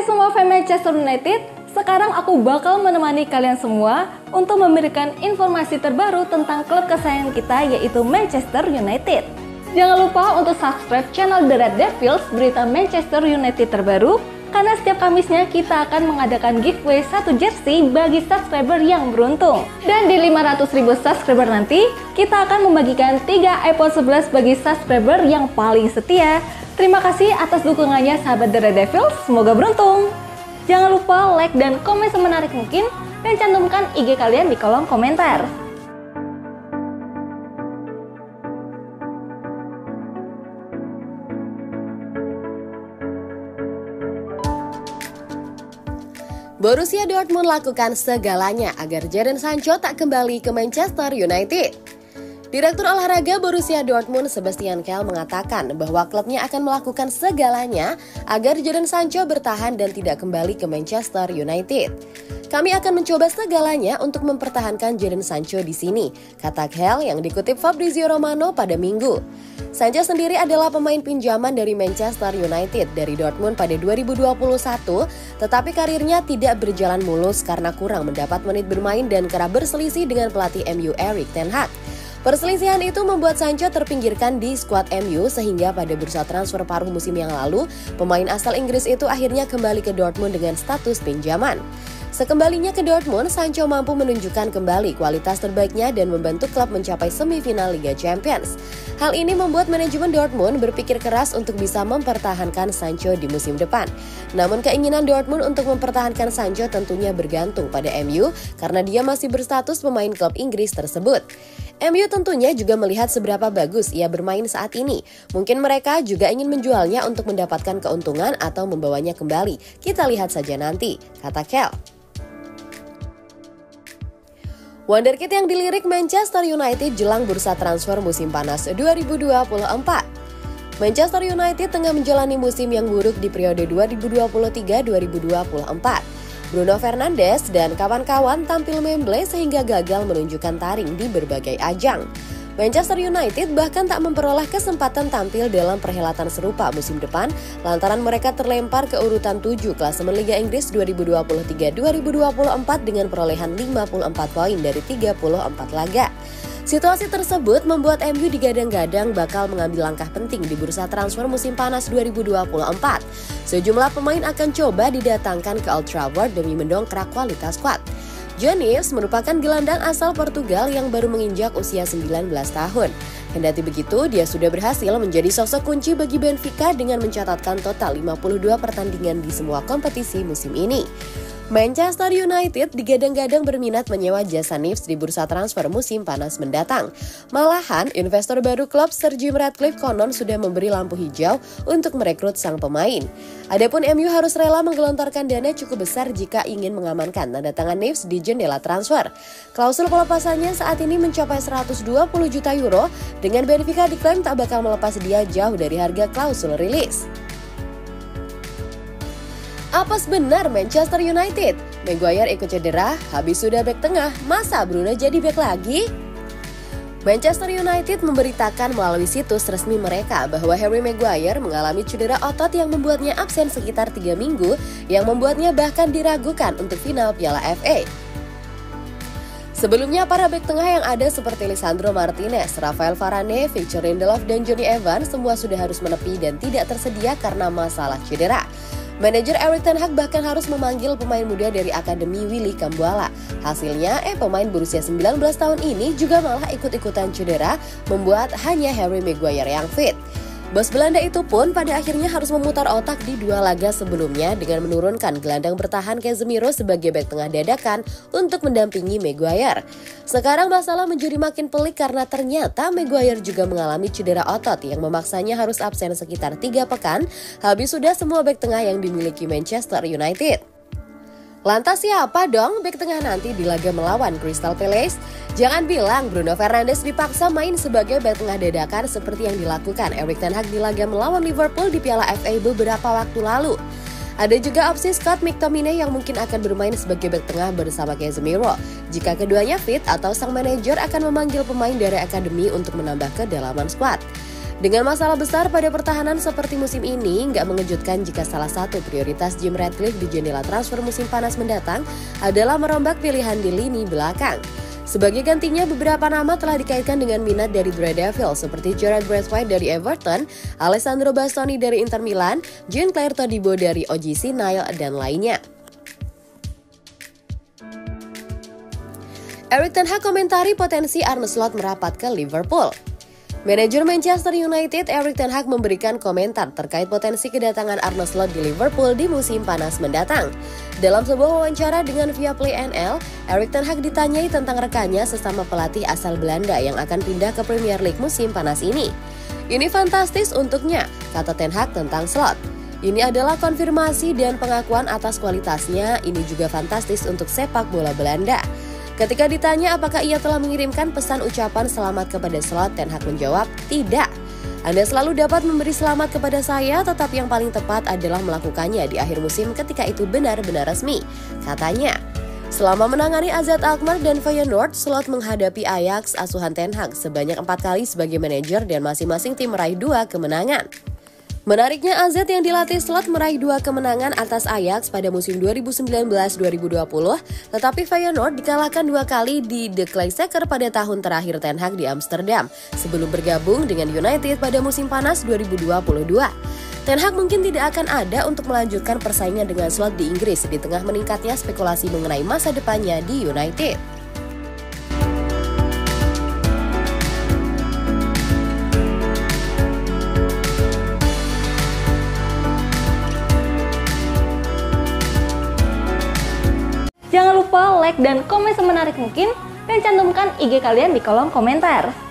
Hai semua fans Manchester United, sekarang aku bakal menemani kalian semua untuk memberikan informasi terbaru tentang klub kesayangan kita, yaitu Manchester United. Jangan lupa untuk subscribe channel The Red Devils, berita Manchester United terbaru, karena setiap Kamisnya kita akan mengadakan giveaway satu jersey bagi subscriber yang beruntung. Dan di 500.000 subscriber nanti, kita akan membagikan 3 iPhone 11 bagi subscriber yang paling setia. Terima kasih atas dukungannya sahabat The Red Devils, semoga beruntung. Jangan lupa like dan komen semenarik mungkin, dan cantumkan IG kalian di kolom komentar. Borussia Dortmund lakukan segalanya agar Jadon Sancho tak kembali ke Manchester United. Direktur olahraga Borussia Dortmund Sebastian Kehl mengatakan bahwa klubnya akan melakukan segalanya agar Jadon Sancho bertahan dan tidak kembali ke Manchester United. Kami akan mencoba segalanya untuk mempertahankan Jadon Sancho di sini, kata Kehl yang dikutip Fabrizio Romano pada Minggu. Sancho sendiri adalah pemain pinjaman dari Manchester United dari Dortmund pada 2021, tetapi karirnya tidak berjalan mulus karena kurang mendapat menit bermain dan kerap berselisih dengan pelatih MU Erik ten Hag. Perselisihan itu membuat Sancho terpinggirkan di skuad MU sehingga pada bursa transfer paruh musim yang lalu, pemain asal Inggris itu akhirnya kembali ke Dortmund dengan status pinjaman. Sekembalinya ke Dortmund, Sancho mampu menunjukkan kembali kualitas terbaiknya dan membantu klub mencapai semifinal Liga Champions. Hal ini membuat manajemen Dortmund berpikir keras untuk bisa mempertahankan Sancho di musim depan. Namun keinginan Dortmund untuk mempertahankan Sancho tentunya bergantung pada MU karena dia masih berstatus pemain klub Inggris tersebut. MU tentunya juga melihat seberapa bagus ia bermain saat ini. Mungkin mereka juga ingin menjualnya untuk mendapatkan keuntungan atau membawanya kembali. Kita lihat saja nanti, kata Kehl. Wonderkid yang dilirik Manchester United jelang bursa transfer musim panas 2024. Manchester United tengah menjalani musim yang buruk di periode 2023-2024. Bruno Fernandes dan kawan-kawan tampil memble sehingga gagal menunjukkan taring di berbagai ajang. Manchester United bahkan tak memperoleh kesempatan tampil dalam perhelatan serupa musim depan lantaran mereka terlempar ke urutan 7 klasemen Liga Inggris 2023-2024 dengan perolehan 54 poin dari 34 laga. Situasi tersebut membuat MU digadang-gadang bakal mengambil langkah penting di bursa transfer musim panas 2024. Sejumlah pemain akan coba didatangkan ke Old Trafford demi mendongkrak kualitas skuad. Joao Neves merupakan gelandang asal Portugal yang baru menginjak usia 19 tahun. Kendati begitu, dia sudah berhasil menjadi sosok kunci bagi Benfica dengan mencatatkan total 52 pertandingan di semua kompetisi musim ini. Manchester United digadang-gadang berminat menyewa jasa Neves di bursa transfer musim panas mendatang. Malahan, investor baru klub Sir Jim Ratcliffe konon sudah memberi lampu hijau untuk merekrut sang pemain. Adapun MU harus rela menggelontorkan dana cukup besar jika ingin mengamankan tanda tangan Neves di jendela transfer. Klausul pelepasannya saat ini mencapai 120 juta euro dengan Benfica diklaim tak bakal melepas dia jauh dari harga klausul rilis. Apa benar Manchester United? Maguire ikut cedera, habis sudah bek tengah, masa Bruno jadi bek lagi? Manchester United memberitakan melalui situs resmi mereka bahwa Harry Maguire mengalami cedera otot yang membuatnya absen sekitar 3 minggu, yang membuatnya bahkan diragukan untuk final Piala FA. Sebelumnya, para bek tengah yang ada seperti Lisandro Martinez, Rafael Varane, Victor Lindelof, dan Jonny Evans semua sudah harus menepi dan tidak tersedia karena masalah cedera. Manajer Erik ten Hag bahkan harus memanggil pemain muda dari Akademi Willy Kambuala. Hasilnya, pemain berusia 19 tahun ini juga malah ikut-ikutan cedera, membuat hanya Harry Maguire yang fit. Bos Belanda itu pun pada akhirnya harus memutar otak di 2 laga sebelumnya dengan menurunkan gelandang bertahan Casemiro sebagai bek tengah dadakan untuk mendampingi Maguire. Sekarang masalah menjadi makin pelik karena ternyata Maguire juga mengalami cedera otot yang memaksanya harus absen sekitar 3 pekan, habis sudah semua bek tengah yang dimiliki Manchester United. Lantas siapa dong bek tengah nanti di laga melawan Crystal Palace? Jangan bilang Bruno Fernandes dipaksa main sebagai bek tengah dadakan seperti yang dilakukan Erik ten Hag di laga melawan Liverpool di Piala FA beberapa waktu lalu. Ada juga opsi Scott McTominay yang mungkin akan bermain sebagai bek tengah bersama Casemiro. Jika keduanya fit atau sang manajer akan memanggil pemain dari akademi untuk menambah kedalaman skuad. Dengan masalah besar pada pertahanan seperti musim ini, nggak mengejutkan jika salah satu prioritas Jim Ratcliffe di jendela transfer musim panas mendatang adalah merombak pilihan di lini belakang. Sebagai gantinya, beberapa nama telah dikaitkan dengan minat dari The Red Devils seperti Jarrad Branthwaite dari Everton, Alessandro Bastoni dari Inter Milan, Jean-Clair Todibo dari OGC Niel, dan lainnya. Erik ten Hag komentari potensi Arne Slot merapat ke Liverpool. Manajer Manchester United Erik ten Hag memberikan komentar terkait potensi kedatangan Arne Slot di Liverpool di musim panas mendatang. Dalam sebuah wawancara dengan Viaplay NL, Erik ten Hag ditanyai tentang rekannya sesama pelatih asal Belanda yang akan pindah ke Premier League musim panas ini. "Ini fantastis untuknya," kata ten Hag tentang Slot. "Ini adalah konfirmasi dan pengakuan atas kualitasnya, ini juga fantastis untuk sepak bola Belanda." Ketika ditanya apakah ia telah mengirimkan pesan ucapan selamat kepada Slot, ten Hag menjawab, "Tidak. Anda selalu dapat memberi selamat kepada saya, tetapi yang paling tepat adalah melakukannya di akhir musim ketika itu benar-benar resmi," katanya. Selama menangani AZ Alkmaar dan Feyenoord, Slot menghadapi Ajax asuhan ten Hag sebanyak 4 kali sebagai manajer dan masing-masing tim meraih 2 kemenangan. Menariknya, AZ yang dilatih Slot meraih 2 kemenangan atas Ajax pada musim 2019-2020, tetapi Feyenoord dikalahkan 2 kali di The Klassieker pada tahun terakhir ten Hag di Amsterdam, sebelum bergabung dengan United pada musim panas 2022. Ten Hag mungkin tidak akan ada untuk melanjutkan persaingan dengan Slot di Inggris di tengah meningkatnya spekulasi mengenai masa depannya di United. Jangan lupa like dan komen semenarik mungkin, dan cantumkan IG kalian di kolom komentar.